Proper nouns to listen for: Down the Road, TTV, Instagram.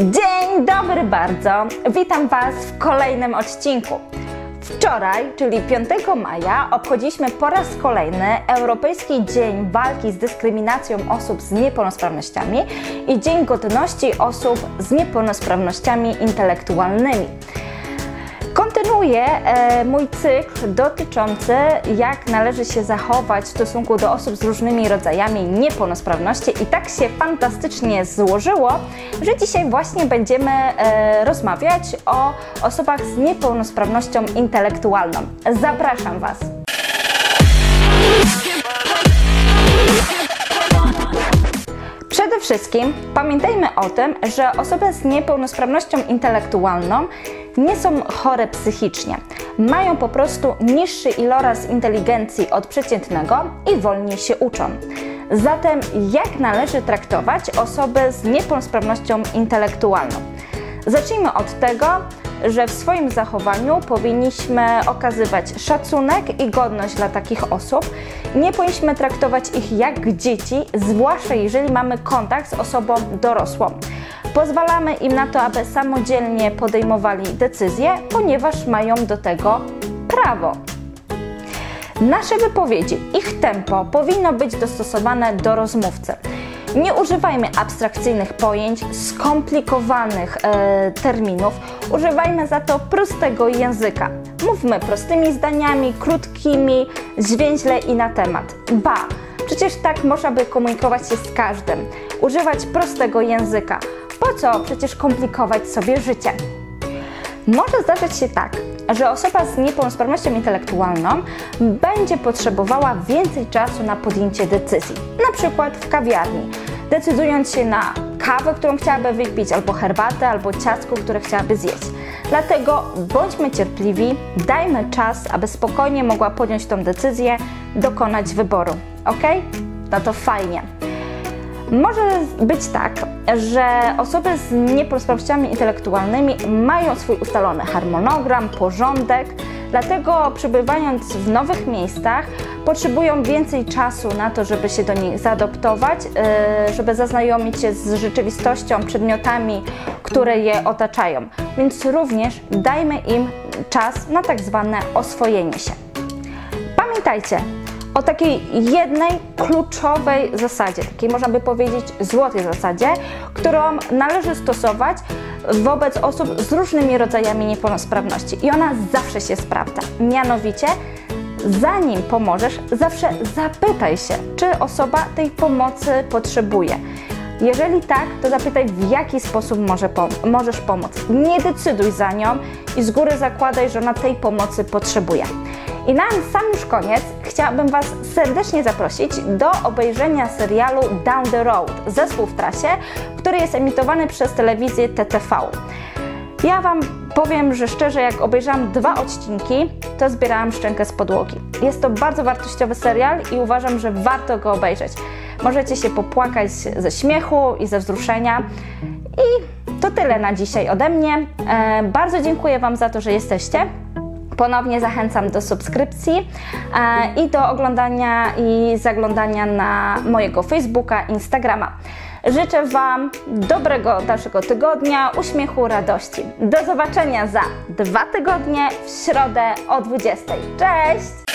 Dzień dobry bardzo! Witam Was w kolejnym odcinku. Wczoraj, czyli 5 maja, obchodziliśmy po raz kolejny Europejski Dzień Walki z Dyskryminacją Osób z Niepełnosprawnościami i Dzień Godności Osób z Niepełnosprawnościami Intelektualnymi. Kontynuuję mój cykl dotyczący, jak należy się zachować w stosunku do osób z różnymi rodzajami niepełnosprawności i tak się fantastycznie złożyło, że dzisiaj właśnie będziemy rozmawiać o osobach z niepełnosprawnością intelektualną. Zapraszam Was! Przede wszystkim pamiętajmy o tym, że osoby z niepełnosprawnością intelektualną nie są chore psychicznie. Mają po prostu niższy iloraz inteligencji od przeciętnego i wolniej się uczą. Zatem jak należy traktować osoby z niepełnosprawnością intelektualną? Zacznijmy od tego, że w swoim zachowaniu powinniśmy okazywać szacunek i godność dla takich osób. Nie powinniśmy traktować ich jak dzieci, zwłaszcza jeżeli mamy kontakt z osobą dorosłą. Pozwalamy im na to, aby samodzielnie podejmowali decyzje, ponieważ mają do tego prawo. Nasze wypowiedzi, ich tempo powinno być dostosowane do rozmówcy. Nie używajmy abstrakcyjnych pojęć, skomplikowanych terminów, używajmy za to prostego języka. Mówmy prostymi zdaniami, krótkimi, zwięźle i na temat. Ba, przecież tak można by komunikować się z każdym. Używać prostego języka. Po co przecież komplikować sobie życie? Może zdarzyć się tak, że osoba z niepełnosprawnością intelektualną będzie potrzebowała więcej czasu na podjęcie decyzji, na przykład w kawiarni, decydując się na kawę, którą chciałaby wypić, albo herbatę, albo ciastko, które chciałaby zjeść. Dlatego bądźmy cierpliwi, dajmy czas, aby spokojnie mogła podjąć tą decyzję, dokonać wyboru. Ok? No to fajnie. Może być tak, że osoby z niepełnosprawnościami intelektualnymi mają swój ustalony harmonogram, porządek, dlatego przebywając w nowych miejscach potrzebują więcej czasu na to, żeby się do nich zaadoptować, żeby zaznajomić się z rzeczywistością, przedmiotami, które je otaczają. Więc również dajmy im czas na tak zwane oswojenie się. Pamiętajcie o takiej jednej kluczowej zasadzie, takiej można by powiedzieć złotej zasadzie, którą należy stosować wobec osób z różnymi rodzajami niepełnosprawności i ona zawsze się sprawdza. Mianowicie, zanim pomożesz, zawsze zapytaj się, czy osoba tej pomocy potrzebuje. Jeżeli tak, to zapytaj, w jaki sposób możesz pomóc. Nie decyduj za nią i z góry zakładaj, że ona tej pomocy potrzebuje. I na sam już koniec chciałabym Was serdecznie zaprosić do obejrzenia serialu Down the Road, Zespół w trasie, który jest emitowany przez telewizję TTV. Ja Wam powiem, że szczerze, jak obejrzałam 2 odcinki, to zbierałam szczękę z podłogi. Jest to bardzo wartościowy serial i uważam, że warto go obejrzeć. Możecie się popłakać ze śmiechu i ze wzruszenia. I to tyle na dzisiaj ode mnie. Bardzo dziękuję Wam za to, że jesteście. Ponownie zachęcam do subskrypcji i do oglądania i zaglądania na mojego Facebooka, Instagrama. Życzę Wam dobrego dalszego tygodnia, uśmiechu, radości. Do zobaczenia za 2 tygodnie w środę o 20:00. Cześć!